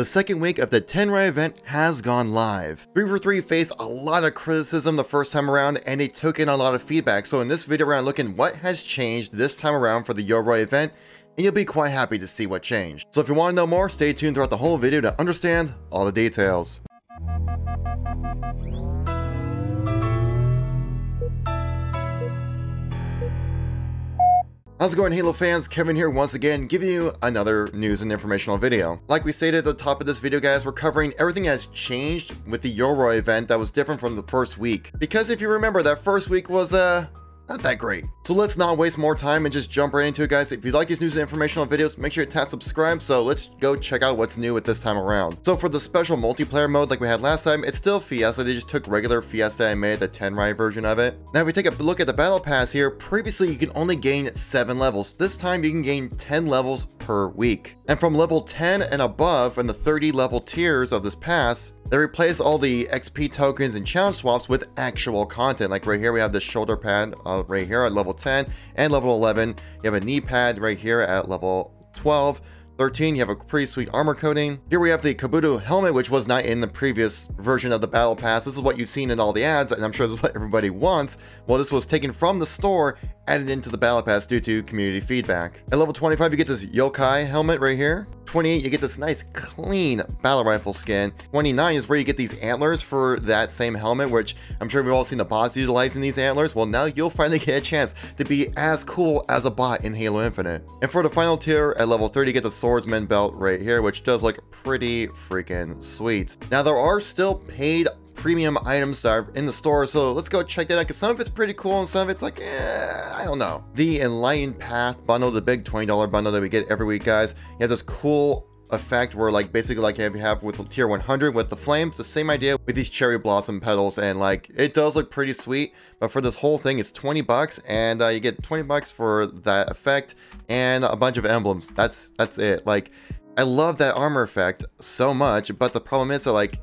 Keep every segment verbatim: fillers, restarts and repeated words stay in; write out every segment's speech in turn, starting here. the second week of the Tenrai event has gone live. three forty-three faced a lot of criticism the first time around, and they took in a lot of feedback, so in this video we're looking what has changed this time around for the Yoroi event, and you'll be quite happy to see what changed. So if you want to know more, stay tuned throughout the whole video to understand all the details. How's it going, Halo fans? Kevin here once again, giving you another news and informational video. Like we stated at the top of this video, guys, we're covering everything that's changed with the Yoroi event that was different from the first week. Because if you remember, that first week was, uh, not that great. So let's not waste more time and just jump right into it, guys. If you like these news and informational videos, make sure you tap subscribe. So let's go check out what's new at this time around. So for the special multiplayer mode like we had last time, it's still Fiesta. They just took regular Fiesta and made the Tenrai version of it. Now if we take a look at the Battle Pass here, previously you can only gain seven levels. This time you can gain ten levels per week. And from level ten and above in the thirty level tiers of this pass, they replace all the X P tokens and challenge swaps with actual content. Like right here, we have this shoulder pad uh, right here at level ten and level eleven. You have a knee pad right here at level twelve. thirteen, you have a pretty sweet armor coating. Here we have the kabuto helmet, which was not in the previous version of the Battle Pass. This is what you've seen in all the ads, and I'm sure this is what everybody wants. Well, this was taken from the store, added into the Battle Pass due to community feedback. At level twenty-five, you get this yokai helmet right here. twenty-eight, you get this nice clean battle rifle skin. twenty-nine is where you get these antlers for that same helmet, which I'm sure we've all seen the bots utilizing these antlers. Well, now you'll finally get a chance to be as cool as a bot in Halo Infinite. And for the final tier at level thirty, you get the swordsman belt right here, which does look pretty freaking sweet. Now there are still paid premium items that are in the store, so let's go check that out, because some of it's pretty cool and some of it's like, eh, I don't know. The Enlightened Path bundle, the big twenty dollar bundle that we get every week, guys, it has this cool effect where, like, basically like you have with tier one hundred with the flames, the same idea with these cherry blossom petals, and like it does look pretty sweet. But for this whole thing, it's twenty bucks, and uh, you get twenty bucks for that effect and a bunch of emblems. That's that's it. Like, I love that armor effect so much, but the problem is that, like,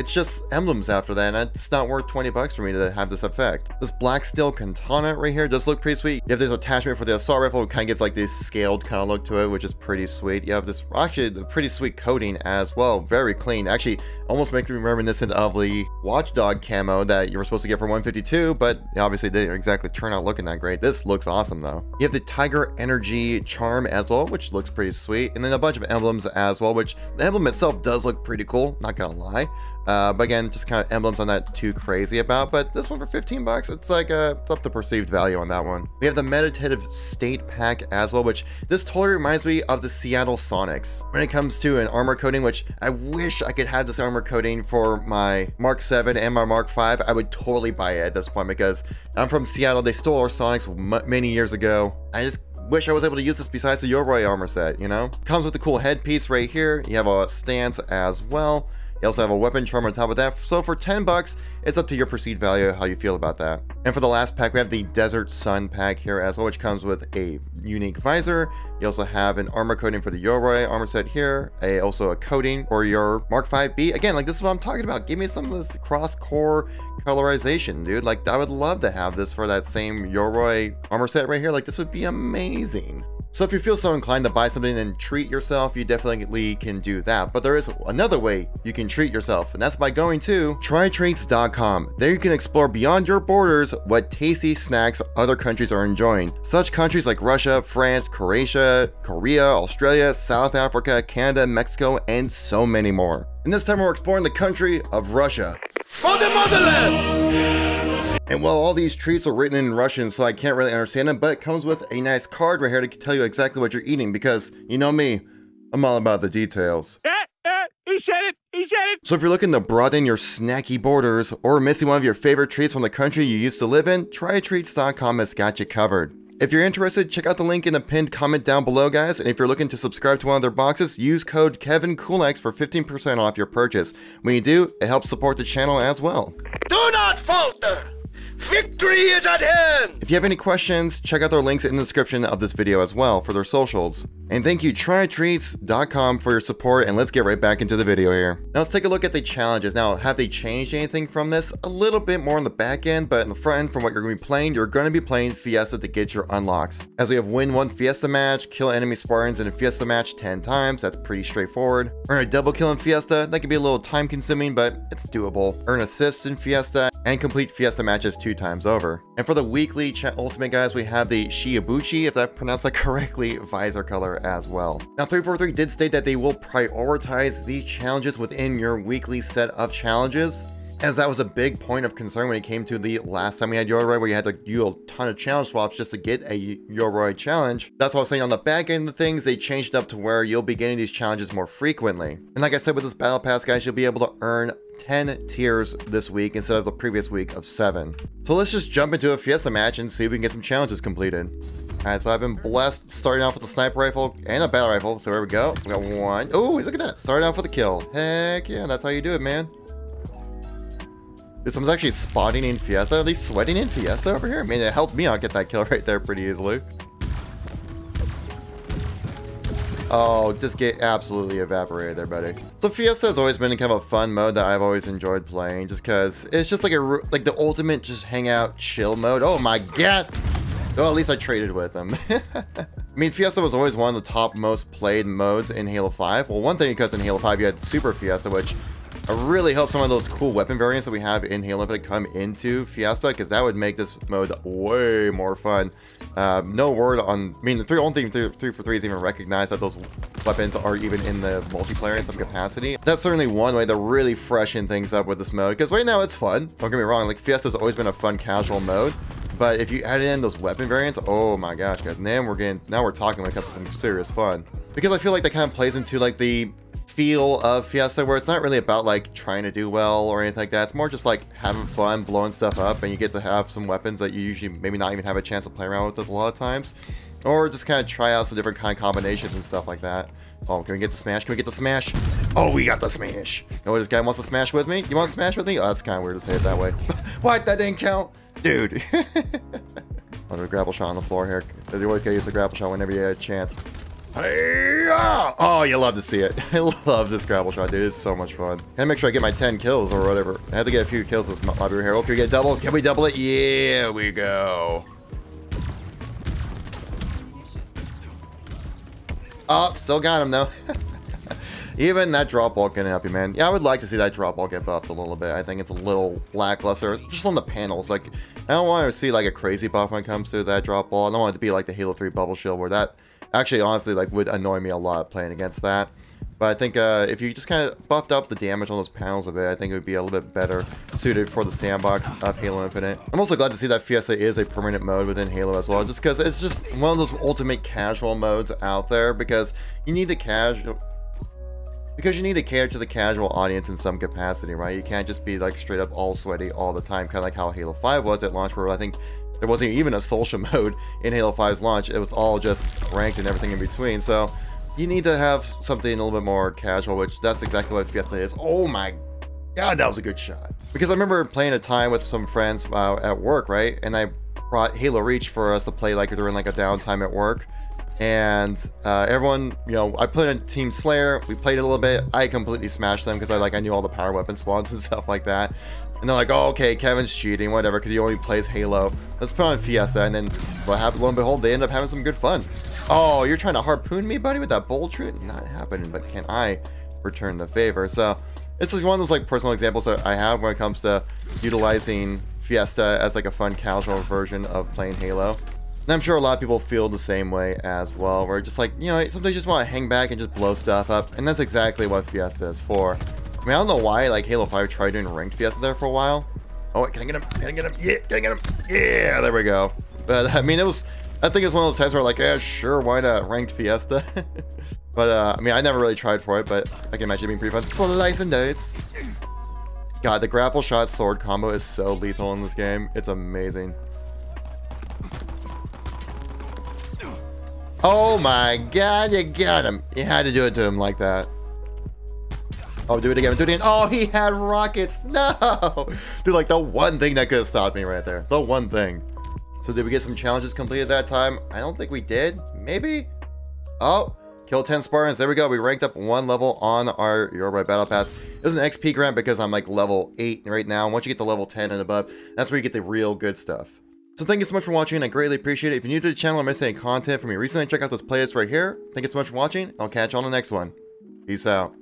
it's just emblems after that, and it's not worth twenty bucks for me to have this effect. This black steel cantana right here does look pretty sweet. You have this attachment for the assault rifle, it kind of gives like this scaled kind of look to it, which is pretty sweet. You have this actually pretty sweet coating as well, very clean. Actually, almost makes me reminiscent of the watchdog camo that you were supposed to get for one fifty-two, but obviously didn't exactly turn out looking that great. This looks awesome though. You have the tiger energy charm as well, which looks pretty sweet, and then a bunch of emblems as well, which the emblem itself does look pretty cool, not gonna lie. Uh, but again, just kind of emblems I'm not too crazy about, but this one for fifteen bucks, it's like uh, it's up to perceived value on that one. We have the Meditative State Pack as well, which this totally reminds me of the Seattle Sonics. When it comes to an armor coating, which I wish I could have this armor coating for my Mark seven and my Mark five, I would totally buy it at this point, because I'm from Seattle, they stole our Sonics m many years ago. I just wish I was able to use this besides the Yoroi armor set, you know? Comes with the cool headpiece right here, you have a stance as well. You also have a weapon charm on top of that. So for ten bucks, it's up to your perceived value, how you feel about that. And for the last pack, we have the desert sun pack here as well, which comes with a unique visor. You also have an armor coating for the Yoroi armor set here. A, also a coating for your Mark five B. Again, like, this is what I'm talking about. Give me some of this cross-core colorization, dude. Like, I would love to have this for that same Yoroi armor set right here. Like, this would be amazing. So if you feel so inclined to buy something and treat yourself, you definitely can do that. But there is another way you can treat yourself, and that's by going to try treats dot com. There you can explore beyond your borders what tasty snacks other countries are enjoying. Such countries like Russia, France, Croatia, Korea, Australia, South Africa, Canada, Mexico, and so many more. And this time we're exploring the country of Russia. For the motherland! And well, all these treats are written in Russian, so I can't really understand them, but it comes with a nice card right here to tell you exactly what you're eating, because you know me, I'm all about the details. Eh, eh, he said it, he said it. So if you're looking to broaden your snacky borders or missing one of your favorite treats from the country you used to live in, try treats dot com has got you covered. If you're interested, check out the link in the pinned comment down below, guys. And if you're looking to subscribe to one of their boxes, use code Kevin Koolx for fifteen percent off your purchase. When you do, it helps support the channel as well. Do not falter! Victory is at hand! If you have any questions, check out their links in the description of this video as well for their socials. And thank you try treats dot com for your support, and let's get right back into the video here. Now let's take a look at the challenges. Now, have they changed anything from this? A little bit more on the back end, but in the front end, from what you're going to be playing, you're going to be playing Fiesta to get your unlocks. As we have win one Fiesta match, kill enemy Spartans in a Fiesta match ten times, that's pretty straightforward. Earn a double kill in Fiesta, that can be a little time consuming, but it's doable. Earn assists in Fiesta, and complete Fiesta matches two times over. And for the weekly ultimate, guys, we have the Shibuchi, if I pronounced that correctly, visor color as well. Now, three forty-three did state that they will prioritize these challenges within your weekly set of challenges, as that was a big point of concern when it came to the last time we had Yoroi, where you had to do a ton of challenge swaps just to get a Yoroi challenge. That's what I was saying, on the back end of things, they changed it up to where you'll be getting these challenges more frequently. And like I said, with this Battle Pass, guys, you'll be able to earn ten tiers this week instead of the previous week of seven. So let's just jump into a Fiesta match and see if we can get some challenges completed. Alright, so I've been blessed starting off with a sniper rifle and a battle rifle. So here we go. We got one. Oh, look at that. Starting off with a kill. Heck yeah, that's how you do it, man. Dude, someone's actually spotting in Fiesta. Are they sweating in Fiesta over here? I mean, it helped me out get that kill right there pretty easily. Oh, just get absolutely evaporated there, buddy. So Fiesta has always been kind of a fun mode that I've always enjoyed playing, just because it's just like a like the ultimate just hang out chill mode. Oh my god! Well, at least I traded with them. I mean, Fiesta was always one of the top most played modes in Halo five. Well, one thing, because in Halo five you had Super Fiesta, which really helped some of those cool weapon variants that we have in Halo Infinite come into Fiesta, because that would make this mode way more fun. Uh, no word on, I mean, the three, only thing three forty-three is even recognized that those weapons are even in the multiplayer in some capacity. That's certainly one way to really freshen things up with this mode, because right now it's fun. Don't get me wrong, like Fiesta's always been a fun casual mode, but if you add in those weapon variants, oh my gosh, guys, now we're getting, now we're talking when it comes to some serious fun. Because I feel like that kind of plays into like the feel of Fiesta, where it's not really about like trying to do well or anything like that. It's more just like having fun, blowing stuff up, and you get to have some weapons that you usually maybe not even have a chance to play around with a lot of times, or just kind of try out some different kind of combinations and stuff like that. Oh, can we get the smash? Can we get the smash? Oh, we got the smash. Oh, this guy wants to smash with me. You want to smash with me? Oh, that's kind of weird to say it that way. What? That didn't count, dude. I'll do a grapple shot on the floor here, because you always gotta use a grapple shot whenever you get a chance. Oh, you love to see it. I love this grapple shot, dude. It's so much fun. Gotta make sure I get my ten kills or whatever. I have to get a few kills this lobby here. Oh, can we get double? Can we double it? Yeah, we go. Oh, still got him though. Even that drop ball can help you, man. Yeah, I would like to see that drop ball get buffed a little bit. I think it's a little lackluster, just on the panels. Like, I don't want to see like a crazy buff when it comes to that drop ball. I don't want it to be like the Halo three bubble shield, where that actually, honestly, like would annoy me a lot playing against that. But I think uh, if you just kind of buffed up the damage on those panels a bit, I think it would be a little bit better suited for the sandbox of Halo Infinite. I'm also glad to see that Fiesta is a permanent mode within Halo as well, just because it's just one of those ultimate casual modes out there, because you need the casual, because you need to cater to the casual audience in some capacity, right? You can't just be like straight up all sweaty all the time, kind of like how Halo five was at launch, where I think there wasn't even a social mode in Halo five's launch. It was all just ranked and everything in between. So you need to have something a little bit more casual, which that's exactly what Fiesta is. Oh my god, that was a good shot. Because I remember playing a time with some friends uh, at work, right? And I brought Halo Reach for us to play like during like a downtime at work. And uh, everyone, you know, I put in Team Slayer, we played it a little bit. I completely smashed them because I like I knew all the power weapon spawns and stuff like that. And they're like, oh, okay, Kevin's cheating, whatever, because he only plays Halo. Let's put on Fiesta, and then what happened, lo and behold, they end up having some good fun. Oh, you're trying to harpoon me, buddy, with that bolt shoot? Not happening, but can I return the favor? So it's just one of those like personal examples that I have when it comes to utilizing Fiesta as like a fun casual version of playing Halo. And I'm sure a lot of people feel the same way as well, where just like, you know, sometimes you just want to hang back and just blow stuff up, and that's exactly what Fiesta is for. I mean, I don't know why, like, Halo five tried doing ranked Fiesta there for a while. Oh, can I get him? Can I get him? Yeah, can I get him? Yeah, there we go. But, I mean, it was, I think it's one of those times where, like, yeah, sure, why not ranked Fiesta? But, uh, I mean, I never really tried for it, but I can imagine it being pretty fun. Slice and dice. God, the grapple shot sword combo is so lethal in this game. It's amazing. Oh my god, you got him. You had to do it to him like that. Oh, do it again, do it again. Oh, he had rockets. No! Dude, like the one thing that could have stopped me right there. The one thing. So did we get some challenges completed that time? I don't think we did. Maybe? Oh, kill ten Spartans. There we go. We ranked up one level on our Yoroi Battle Pass. It was an X P grant because I'm like level eight right now. And once you get to level ten and above, that's where you get the real good stuff. So thank you so much for watching. I greatly appreciate it. If you're new to the channel or missed any content from me recently, check out those playlists right here. Thank you so much for watching. I'll catch you on the next one. Peace out.